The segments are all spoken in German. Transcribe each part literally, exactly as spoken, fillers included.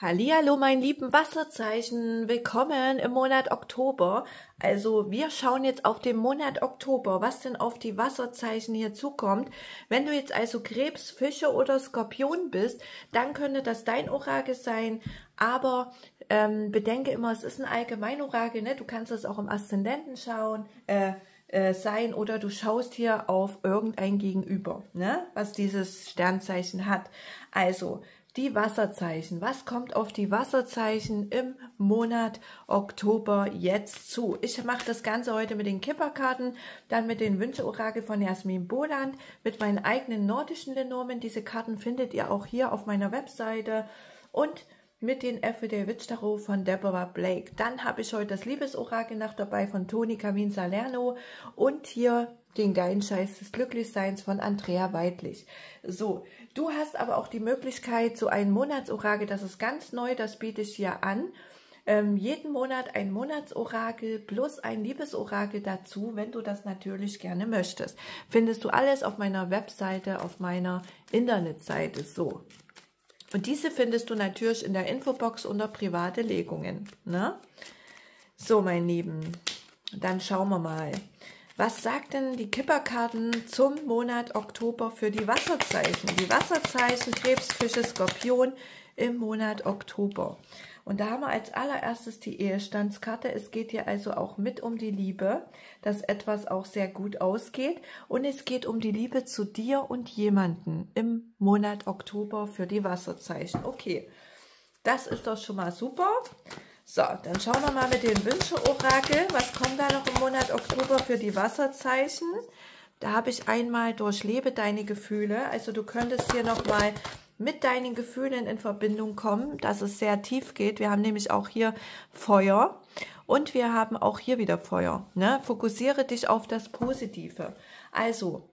Hallihallo, mein lieben Wasserzeichen, willkommen im Monat Oktober. Also wir schauen jetzt auf den Monat Oktober, was denn auf die Wasserzeichen hier zukommt. Wenn du jetzt also Krebs, Fische oder Skorpion bist, dann könnte das dein Orakel sein, aber ähm, bedenke immer, es ist ein Allgemeinorakel, ne? Du kannst es auch im Aszendenten schauen, äh, äh, sein oder du schaust hier auf irgendein Gegenüber, ne? Was dieses Sternzeichen hat. Also die Wasserzeichen. Was kommt auf die Wasserzeichen im Monat Oktober jetzt zu? Ich mache das Ganze heute mit den Kipperkarten, dann mit den Wünsche-Orakel von Jasmin Boland, mit meinen eigenen nordischen Lenormand. Diese Karten findet ihr auch hier auf meiner Webseite und mit den F W D Witch Tarot von Deborah Blake. Dann habe ich heute das Liebesorakel noch dabei von Toni Camin Salerno und hier den geilen Scheiß des Glücklichseins von Andrea Weidlich. So, du hast aber auch die Möglichkeit, so ein Monatsorakel, das ist ganz neu, das biete ich hier an. Ähm, jeden Monat ein Monatsorakel plus ein Liebesorakel dazu, wenn du das natürlich gerne möchtest. Findest du alles auf meiner Webseite, auf meiner Internetseite. So. Und diese findest du natürlich in der Infobox unter private Legungen. Ne? So, mein Lieben, dann schauen wir mal. Was sagt denn die Kipperkarten zum Monat Oktober für die Wasserzeichen? Die Wasserzeichen Krebs, Fische, Skorpion im Monat Oktober. Und da haben wir als allererstes die Ehestandskarte. Es geht hier also auch mit um die Liebe, dass etwas auch sehr gut ausgeht. Und es geht um die Liebe zu dir und jemanden im Monat Oktober für die Wasserzeichen. Okay, das ist doch schon mal super. So, dann schauen wir mal mit den Wünsche-Orakel. Was kommt da noch im Monat Oktober für die Wasserzeichen? Da habe ich einmal durchlebe deine Gefühle. Also du könntest hier nochmal mit deinen Gefühlen in Verbindung kommen, dass es sehr tief geht. Wir haben nämlich auch hier Feuer und wir haben auch hier wieder Feuer. Ne? Fokussiere dich auf das Positive. Also,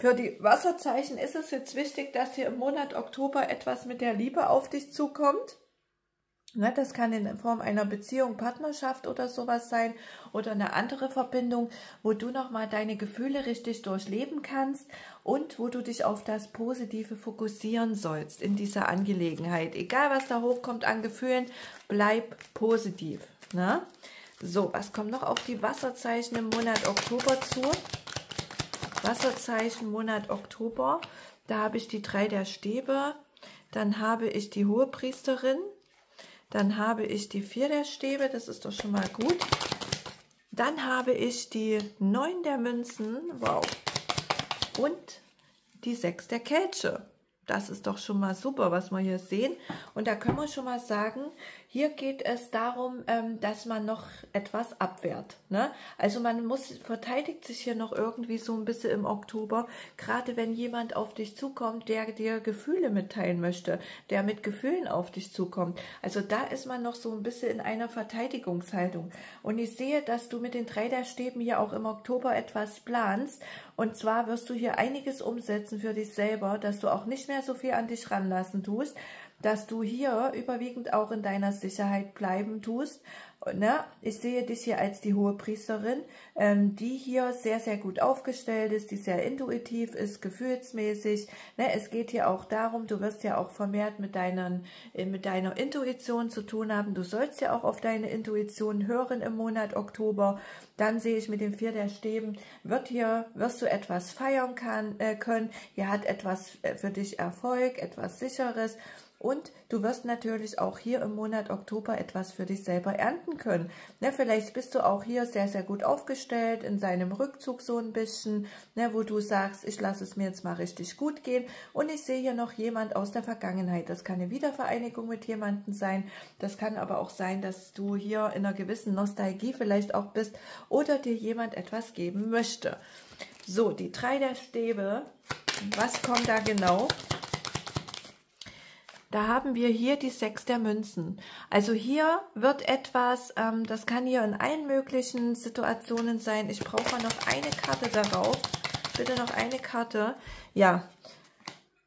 für die Wasserzeichen ist es jetzt wichtig, dass hier im Monat Oktober etwas mit der Liebe auf dich zukommt. Ne? Das kann in Form einer Beziehung, Partnerschaft oder sowas sein oder eine andere Verbindung, wo du nochmal deine Gefühle richtig durchleben kannst und wo du dich auf das Positive fokussieren sollst in dieser Angelegenheit. Egal, was da hochkommt an Gefühlen, bleib positiv. Ne? So, was kommt noch auf die Wasserzeichen im Monat Oktober zu? Wasserzeichen Monat Oktober, da habe ich die drei der Stäbe, dann habe ich die Hohepriesterin, dann habe ich die vier der Stäbe, das ist doch schon mal gut. Dann habe ich die neun der Münzen, wow. Und die sechs der Kelche. Das ist doch schon mal super, was wir hier sehen. Und da können wir schon mal sagen, hier geht es darum, dass man noch etwas abwehrt. Ne? Also man muss, verteidigt sich hier noch irgendwie so ein bisschen im Oktober, gerade wenn jemand auf dich zukommt, der dir Gefühle mitteilen möchte, der mit Gefühlen auf dich zukommt. Also da ist man noch so ein bisschen in einer Verteidigungshaltung. Und ich sehe, dass du mit den drei der Stäben hier auch im Oktober etwas planst. Und zwar wirst du hier einiges umsetzen für dich selber, dass du auch nicht mehr so viel an dich ranlassen tust, dass du hier überwiegend auch in deiner Sicherheit bleiben tust. Ne? Ich sehe dich hier als die Hohepriesterin, ähm, die hier sehr, sehr gut aufgestellt ist, die sehr intuitiv ist, gefühlsmäßig. Ne? Es geht hier auch darum, du wirst ja auch vermehrt mit, deinen, mit deiner Intuition zu tun haben. Du sollst ja auch auf deine Intuition hören im Monat Oktober. Dann sehe ich mit den vier der Stäben, wird hier, wirst du etwas feiern kann, äh, können. Hier hat etwas für dich Erfolg, etwas Sicheres. Und du wirst natürlich auch hier im Monat Oktober etwas für dich selber ernten können. Ne, vielleicht bist du auch hier sehr, sehr gut aufgestellt, in seinem Rückzug so ein bisschen, ne, wo du sagst, ich lasse es mir jetzt mal richtig gut gehen. Und ich sehe hier noch jemand aus der Vergangenheit. Das kann eine Wiedervereinigung mit jemandem sein. Das kann aber auch sein, dass du hier in einer gewissen Nostalgie vielleicht auch bist oder dir jemand etwas geben möchte. So, die drei der Stäbe. Was kommt da genau? Da haben wir hier die sechs der Münzen. Also hier wird etwas, ähm, das kann hier in allen möglichen Situationen sein. Ich brauche noch eine Karte darauf. Bitte noch eine Karte. Ja,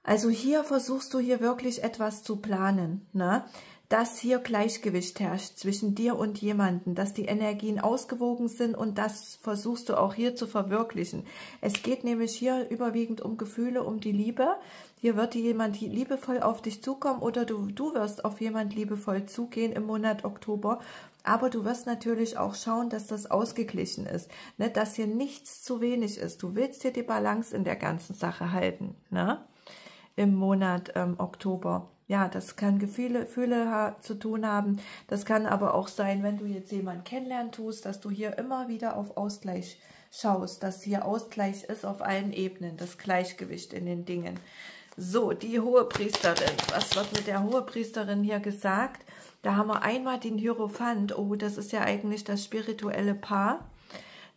Also hier versuchst du hier wirklich etwas zu planen, ne? Dass hier Gleichgewicht herrscht zwischen dir und jemanden, dass die Energien ausgewogen sind, und das versuchst du auch hier zu verwirklichen. Es geht nämlich hier überwiegend um Gefühle, um die Liebe. Hier wird jemand liebevoll auf dich zukommen, oder du, du wirst auf jemand liebevoll zugehen im Monat Oktober. Aber du wirst natürlich auch schauen, dass das ausgeglichen ist, ne? Dass hier nichts zu wenig ist. Du willst hier die Balance in der ganzen Sache halten, ne? Im Monat ähm, Oktober. Ja, das kann Gefühle, Gefühle zu tun haben. Das kann aber auch sein, wenn du jetzt jemanden kennenlernen tust, dass du hier immer wieder auf Ausgleich schaust, dass hier Ausgleich ist auf allen Ebenen, das Gleichgewicht in den Dingen. So, die Hohepriesterin. Was wird mit der Hohepriesterin hier gesagt? Da haben wir einmal den Hierophant. Oh, das ist ja eigentlich das spirituelle Paar.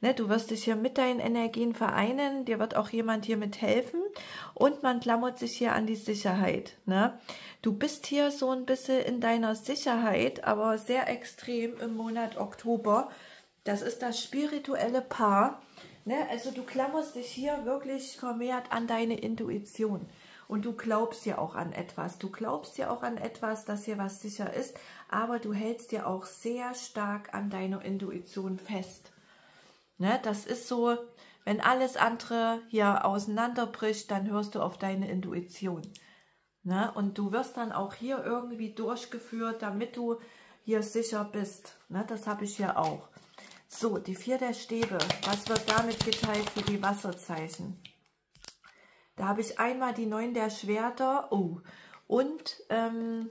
Ne, du wirst dich hier mit deinen Energien vereinen, dir wird auch jemand hier mithelfen, und man klammert sich hier an die Sicherheit. Ne? Du bist hier so ein bisschen in deiner Sicherheit, aber sehr extrem im Monat Oktober. Das ist das spirituelle Paar. Ne? Also du klammerst dich hier wirklich vermehrt an deine Intuition. Und du glaubst ja auch an etwas. Du glaubst ja auch an etwas, dass hier was sicher ist, aber du hältst dir auch sehr stark an deiner Intuition fest. Ne, das ist so, wenn alles andere hier auseinanderbricht, dann hörst du auf deine Intuition. Ne, und du wirst dann auch hier irgendwie durchgeführt, damit du hier sicher bist. Ne, das habe ich hier auch. So, die vier der Stäbe. Was wird damit geteilt für die Wasserzeichen? Da habe ich einmal die neun der Schwerter oh, und ähm,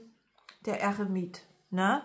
der Eremit. Ne?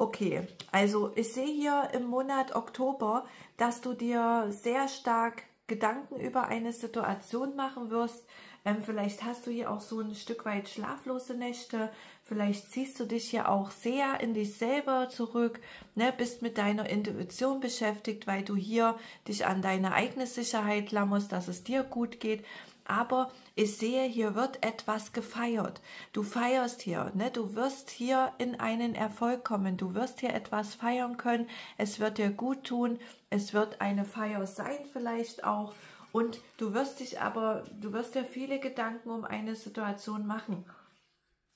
Okay, also ich sehe hier im Monat Oktober, dass du dir sehr stark Gedanken über eine Situation machen wirst. Ähm, vielleicht hast du hier auch so ein Stück weit schlaflose Nächte. Vielleicht ziehst du dich hier auch sehr in dich selber zurück, ne? Bist mit deiner Intuition beschäftigt, weil du hier dich an deine eigene Sicherheit klammerst, dass es dir gut geht. Aber ich sehe, hier wird etwas gefeiert. Du feierst hier, ne? Du wirst hier in einen Erfolg kommen. Du wirst hier etwas feiern können. Es wird dir gut tun. Es wird eine Feier sein vielleicht auch. Und du wirst dich aber, du wirst dir viele Gedanken um eine Situation machen.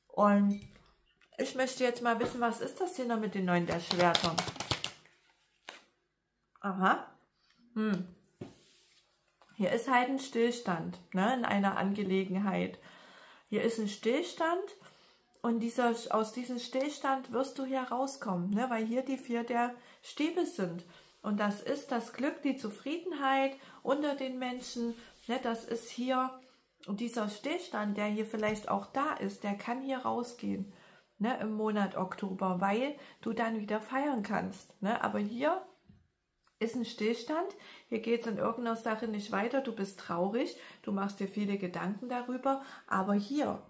Und ich möchte jetzt mal wissen, was ist das hier noch mit den neun der Schwerter? Aha. Hm. Hier ist halt ein Stillstand, ne, in einer Angelegenheit. Hier ist ein Stillstand, und dieser, aus diesem Stillstand wirst du hier rauskommen, ne, weil hier die vier der Stäbe sind. Und das ist das Glück, die Zufriedenheit unter den Menschen. Ne, das ist hier, und dieser Stillstand, der hier vielleicht auch da ist, der kann hier rausgehen, ne, im Monat Oktober, weil du dann wieder feiern kannst. Ne, aber hier ist ein Stillstand, hier geht es in irgendeiner Sache nicht weiter, du bist traurig, du machst dir viele Gedanken darüber, aber hier,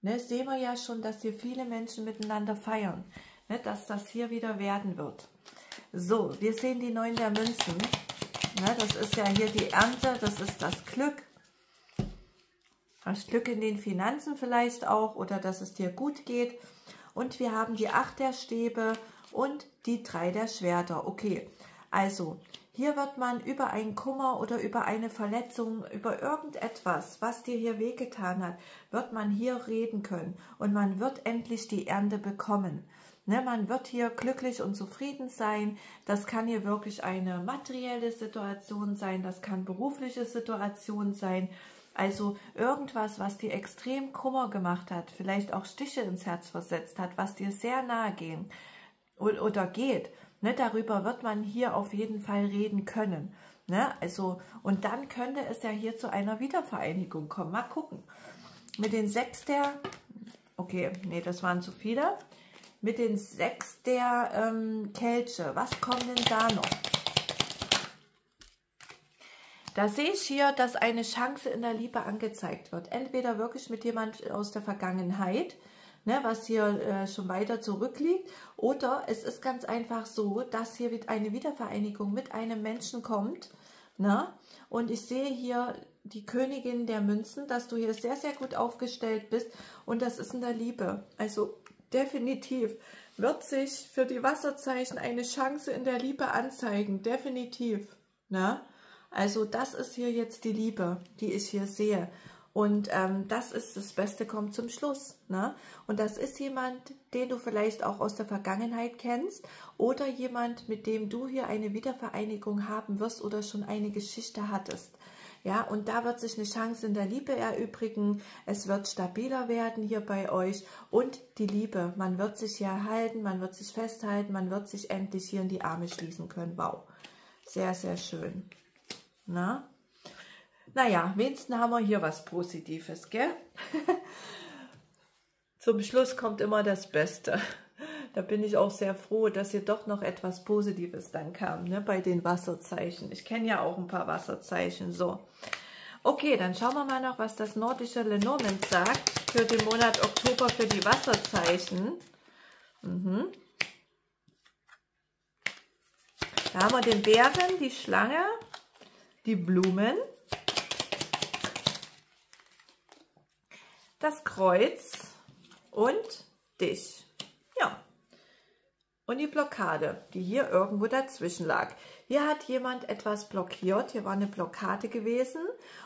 ne, sehen wir ja schon, dass hier viele Menschen miteinander feiern, ne, dass das hier wieder werden wird. So, wir sehen die Neun der Münzen, ne, das ist ja hier die Ernte, das ist das Glück, das Glück in den Finanzen vielleicht auch, oder dass es dir gut geht, und wir haben die Acht der Stäbe und die Drei der Schwerter, okay. Also, hier wird man über einen Kummer oder über eine Verletzung, über irgendetwas, was dir hier wehgetan hat, wird man hier reden können, und man wird endlich die Ernte bekommen. Ne, man wird hier glücklich und zufrieden sein. Das kann hier wirklich eine materielle Situation sein, das kann berufliche Situation sein. Also irgendwas, was dir extrem Kummer gemacht hat, vielleicht auch Stiche ins Herz versetzt hat, was dir sehr nahe gehen oder geht. Ne, darüber wird man hier auf jeden Fall reden können. Ne, also, und dann könnte es ja hier zu einer Wiedervereinigung kommen. Mal gucken. Mit den sechs der... Okay, nee, das waren zu viele. Mit den sechs der ähm, Kelche. Was kommt denn da noch? Da sehe ich hier, dass eine Chance in der Liebe angezeigt wird. Entweder wirklich mit jemand aus der Vergangenheit, ne, was hier äh, schon weiter zurückliegt, oder es ist ganz einfach so, dass hier eine Wiedervereinigung mit einem Menschen kommt, ne? Und ich sehe hier die Königin der Münzen, dass du hier sehr, sehr gut aufgestellt bist, und das ist in der Liebe. Also definitiv wird sich für die Wasserzeichen eine Chance in der Liebe anzeigen, definitiv, ne? Also das ist hier jetzt die Liebe, die ich hier sehe. Und ähm, das ist das Beste, kommt zum Schluss. Ne? Und das ist jemand, den du vielleicht auch aus der Vergangenheit kennst oder jemand, mit dem du hier eine Wiedervereinigung haben wirst oder schon eine Geschichte hattest. Ja, und da wird sich eine Chance in der Liebe erübrigen. Es wird stabiler werden hier bei euch. Und die Liebe, man wird sich hier halten, man wird sich festhalten, man wird sich endlich hier in die Arme schließen können. Wow, sehr, sehr schön. Na? Naja, wenigstens haben wir hier was Positives, gell? Zum Schluss kommt immer das Beste. Da bin ich auch sehr froh, dass hier doch noch etwas Positives dann kam, ne, bei den Wasserzeichen. Ich kenne ja auch ein paar Wasserzeichen, so. Okay, dann schauen wir mal noch, was das nordische Lenormand sagt für den Monat Oktober für die Wasserzeichen. Mhm. Da haben wir den Bären, die Schlange, die Blumen, das Kreuz und dich. Ja, und die Blockade, die hier irgendwo dazwischen lag. Hier hat jemand etwas blockiert, hier war eine Blockade gewesen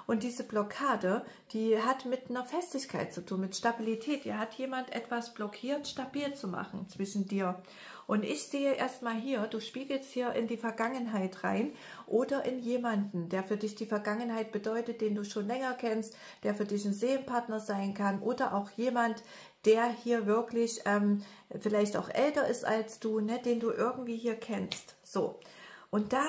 und diese Blockade, die hat mit einer Festigkeit zu tun, mit Stabilität. Hier hat jemand etwas blockiert, stabil zu machen zwischen dir. Und ich sehe erstmal hier, du spiegelst hier in die Vergangenheit rein oder in jemanden, der für dich die Vergangenheit bedeutet, den du schon länger kennst, der für dich ein Seelenpartner sein kann oder auch jemand, der hier wirklich ähm, vielleicht auch älter ist als du, ne, den du irgendwie hier kennst. So, und da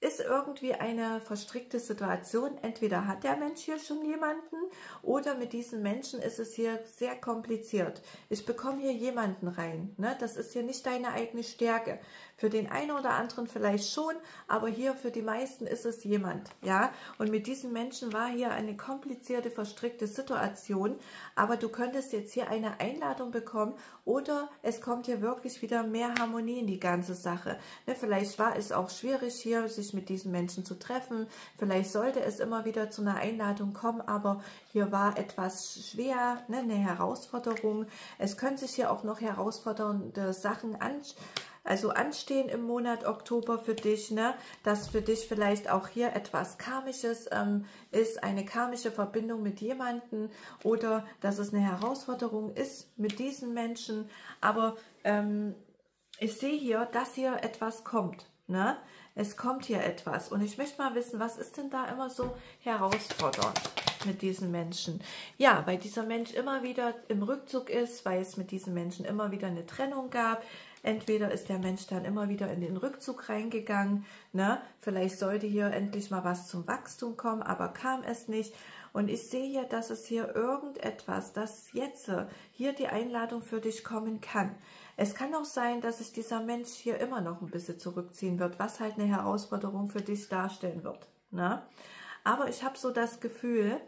ist irgendwie eine verstrickte Situation. Entweder hat der Mensch hier schon jemanden oder mit diesen Menschen ist es hier sehr kompliziert. Ich bekomme hier jemanden rein. Ne? Das ist hier nicht deine eigene Stärke. Für den einen oder anderen vielleicht schon, aber hier für die meisten ist es jemand. Ja? Und mit diesen Menschen war hier eine komplizierte, verstrickte Situation. Aber du könntest jetzt hier eine Einladung bekommen oder es kommt hier wirklich wieder mehr Harmonie in die ganze Sache. Ne? Vielleicht war es auch schwierig hier, sich mit diesen Menschen zu treffen. Vielleicht sollte es immer wieder zu einer Einladung kommen, aber hier war etwas schwer, ne, eine Herausforderung. Es können sich hier auch noch herausfordernde Sachen an, also anstehen im Monat Oktober für dich, ne, dass für dich vielleicht auch hier etwas Karmisches ähm, ist, eine karmische Verbindung mit jemandem oder dass es eine Herausforderung ist mit diesen Menschen. Aber ähm, ich sehe hier, dass hier etwas kommt, ne? Es kommt hier etwas und ich möchte mal wissen, was ist denn da immer so herausfordernd mit diesen Menschen? Ja, weil dieser Mensch immer wieder im Rückzug ist, weil es mit diesen Menschen immer wieder eine Trennung gab. Entweder ist der Mensch dann immer wieder in den Rückzug reingegangen, ne? Vielleicht sollte hier endlich mal was zum Wachstum kommen, aber kam es nicht. Und ich sehe hier, dass es hier irgendetwas, dass jetzt hier die Einladung für dich kommen kann. Es kann auch sein, dass sich dieser Mensch hier immer noch ein bisschen zurückziehen wird, was halt eine Herausforderung für dich darstellen wird. Ne? Aber ich habe so das Gefühl,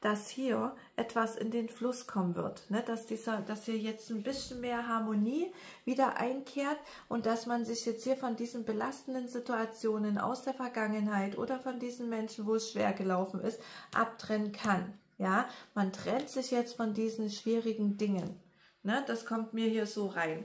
dass hier etwas in den Fluss kommen wird, ne? dass, dieser, dass hier jetzt ein bisschen mehr Harmonie wieder einkehrt und dass man sich jetzt hier von diesen belastenden Situationen aus der Vergangenheit oder von diesen Menschen, wo es schwer gelaufen ist, abtrennen kann. Ja? Man trennt sich jetzt von diesen schwierigen Dingen. Ne, das kommt mir hier so rein.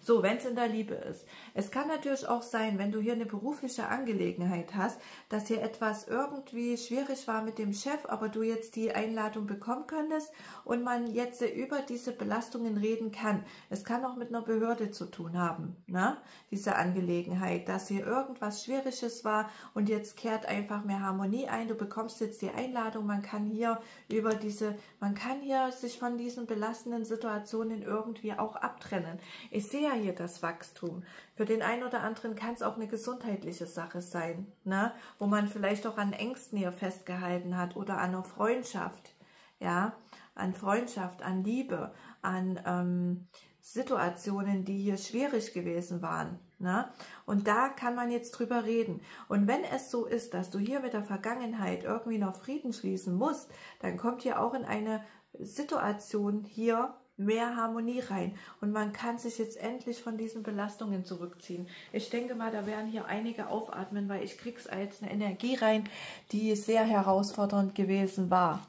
So, wenn es in der Liebe ist. Es kann natürlich auch sein, wenn du hier eine berufliche Angelegenheit hast, dass hier etwas irgendwie schwierig war mit dem Chef, aber du jetzt die Einladung bekommen könntest und man jetzt über diese Belastungen reden kann. Es kann auch mit einer Behörde zu tun haben, ne? Diese Angelegenheit, dass hier irgendwas Schwieriges war und jetzt kehrt einfach mehr Harmonie ein. Du bekommst jetzt die Einladung, man kann hier über diese, man kann hier sich von diesen belastenden Situationen irgendwie auch abtrennen. Ich sehe hier das Wachstum. Für den einen oder anderen kann es auch eine gesundheitliche Sache sein, ne? Wo man vielleicht auch an Ängsten hier festgehalten hat oder an einer Freundschaft, ja, an Freundschaft, an Liebe, an ähm, Situationen, die hier schwierig gewesen waren. Ne? Und da kann man jetzt drüber reden. Und wenn es so ist, dass du hier mit der Vergangenheit irgendwie noch Frieden schließen musst, dann kommt hier auch in eine Situation hier mehr Harmonie rein und man kann sich jetzt endlich von diesen Belastungen zurückziehen. Ich denke mal, da werden hier einige aufatmen, weil ich krieg's als eine Energie rein, die sehr herausfordernd gewesen war.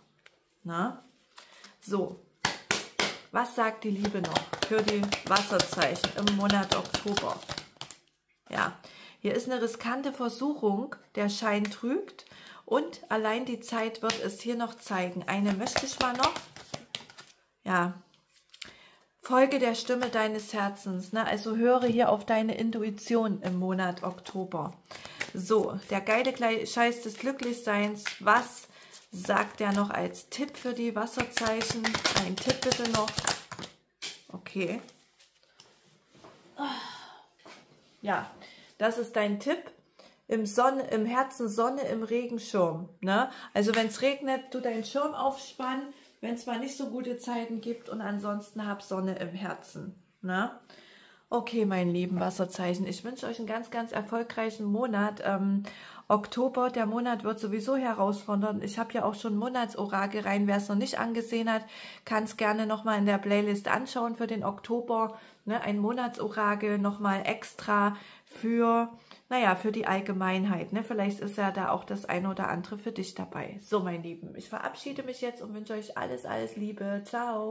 Na? So, was sagt die Liebe noch für die Wasserzeichen im Monat Oktober? Ja, hier ist eine riskante Versuchung, der Schein trügt. Und allein die Zeit wird es hier noch zeigen. Eine möchte ich mal noch. Ja. Folge der Stimme deines Herzens. Ne? Also höre hier auf deine Intuition im Monat Oktober. So, der geile Scheiß des Glücklichseins. Was sagt er noch als Tipp für die Wasserzeichen? Ein Tipp bitte noch. Okay. Ja, das ist dein Tipp. Im, Sonne, im Herzen Sonne, im Regenschirm. Ne? Also wenn es regnet, du deinen Schirm aufspannen, wenn es mal nicht so gute Zeiten gibt, und ansonsten hab Sonne im Herzen. Ne? Okay, mein lieben Wasserzeichen, ich wünsche euch einen ganz, ganz erfolgreichen Monat. Ähm, Oktober, der Monat wird sowieso herausfordernd. Ich habe ja auch schon Monatsorakel rein. Wer es noch nicht angesehen hat, kann es gerne nochmal in der Playlist anschauen für den Oktober. Ne? Ein Monatsorakel nochmal extra für... Naja, für die Allgemeinheit, ne? Vielleicht ist ja da auch das eine oder andere für dich dabei. So, mein Lieben, ich verabschiede mich jetzt und wünsche euch alles, alles Liebe. Ciao.